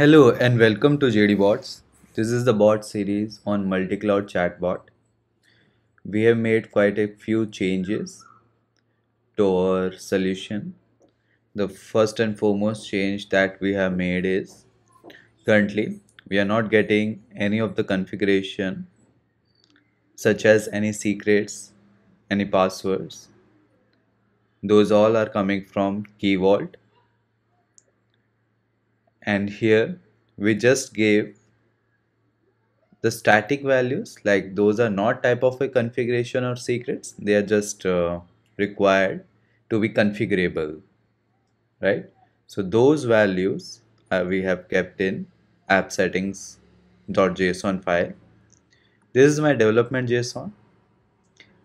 Hello and welcome to JD Bots. This is the bot series on multi-cloud chatbot. We have made quite a few changes to our solution. The first and foremost change that we have made is currently we are not getting any of the configuration such as any secrets, any passwords. Those all are coming from Key Vault. And here we just gave the static values, like those are not type of a configuration or secrets. They are just required to be configurable, right? So those values we have kept in appsettings.json file. This is my development JSON,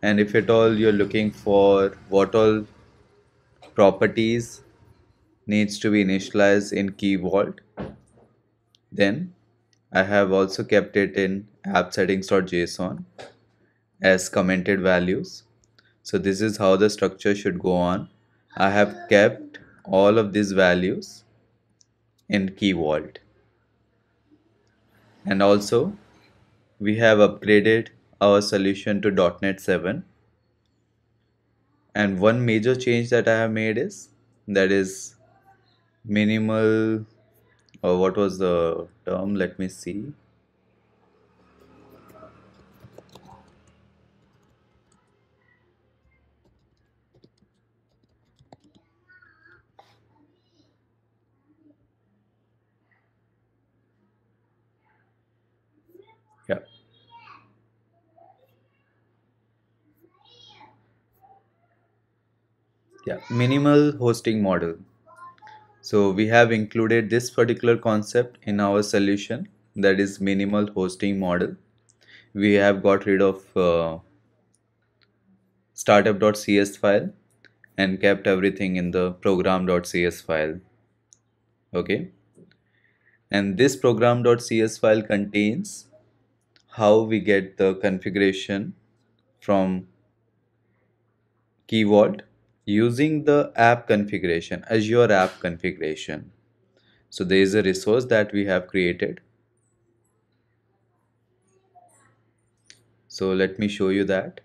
and if at all you're looking for what all properties needs to be initialized in Key Vault, then I have also kept it in appsettings.json as commented values. So this is how the structure should go on. I have kept all of these values in Key Vault, and also we have upgraded our solution to .NET 7. And one major change that I have made is minimal, or what was the term, let me see, yeah, minimal hosting model. So we have included this particular concept in our solution, that is minimal hosting model. We have got rid of startup.cs file and kept everything in the program.cs file. Okay. And this program.cs file contains how we get the configuration from Key Vault using the app configuration, Azure app configuration. So there is a resource that we have created. So let me show you that.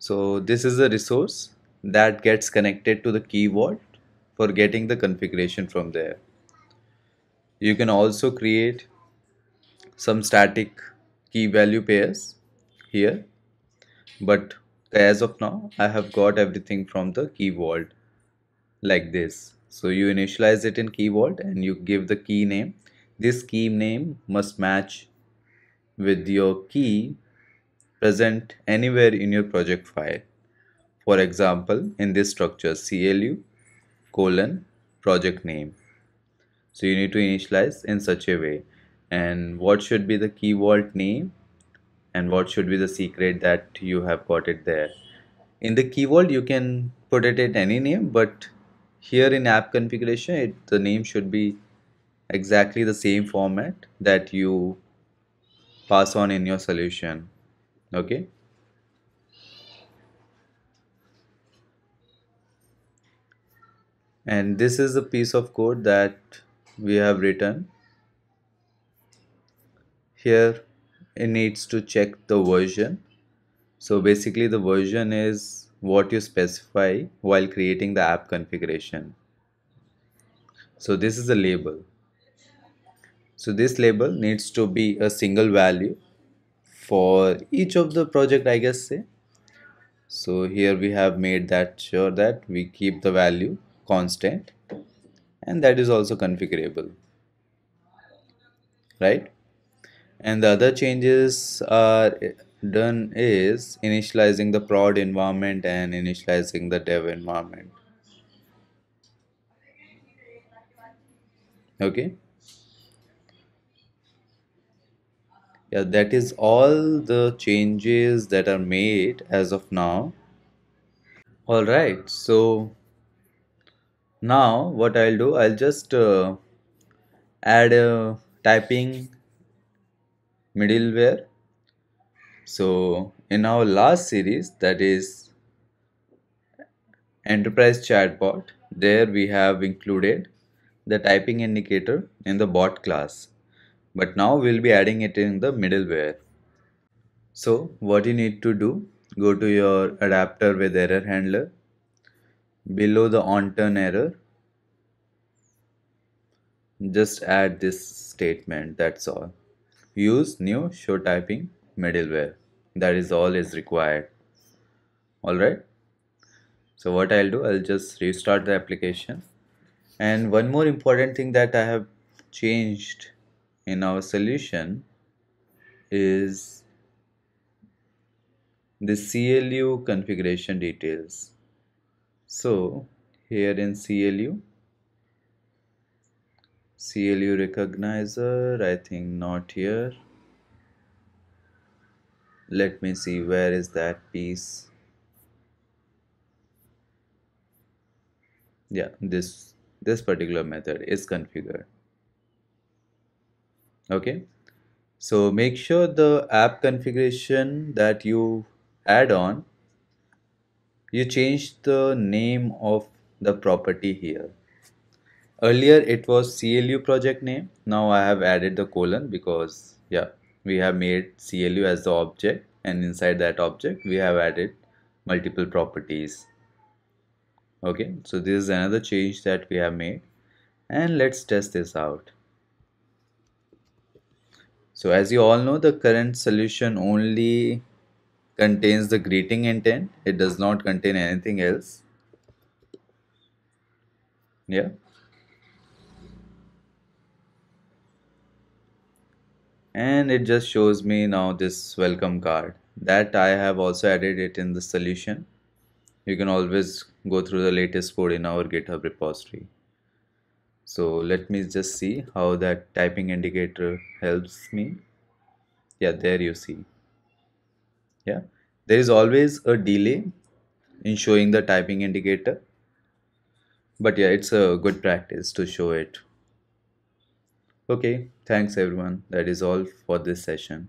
So this is a resource that gets connected to the Key Vault for getting the configuration from there. You can also create some static key value pairs here, but as of now I have got everything from the Key Vault like this. So you initialize it in Key Vault and you give the key name. This key name must match with your key present anywhere in your project file. For example, in this structure, CLU::project name. So you need to initialize in such a way. And what should be the Key Vault name? And what should be the secret that you have got it there? In the Key Vault you can put it at any name, but here in app configuration the name should be exactly the same format that you pass on in your solution. Okay. And this is a piece of code that we have written. Here it needs to check the version. So basically the version is what you specify while creating the app configuration. So this is a label. So this label needs to be a single value for each of the project, I guess, say. So here we have made that sure that we keep the value constant, and that is also configurable, right? And the other changes are done is initializing the prod environment and initializing the dev environment. Okay. Yeah, that is all the changes that are made as of now. All right. So now what I'll do, I'll just add a typing middleware. So in our last series, that is Enterprise Chatbot, There we have included the typing indicator in the bot class, but now we'll be adding it in the middleware. So what you need to do, go to your adapter with error handler, below the on-turn error, just add this statement, that's all. Use new show typing middleware, that is all is required. Alright, so what I'll do, I'll just restart the application. And one more important thing that I have changed in our solution is the CLU configuration details. So here in CLU recognizer, I think not here. Let me see, where is that piece? Yeah, this particular method is configured. Okay, so make sure the app configuration that you add on, you change the name of the property here. Earlier it was CLU project name. Now I have added the colon because yeah, we have made CLU as the object, and inside that object we have added multiple properties. Okay, so this is another change that we have made, and let's test this out. So as you all know, the current solution only contains the greeting intent. It does not contain anything else. Yeah. And it just shows me now this welcome card that I have also added it in the solution. You can always go through the latest code in our GitHub repository. So let me just see how that typing indicator helps me. Yeah, there you see. Yeah, there is always a delay in showing the typing indicator, but yeah, it's a good practice to show it. Okay, thanks everyone. That is all for this session.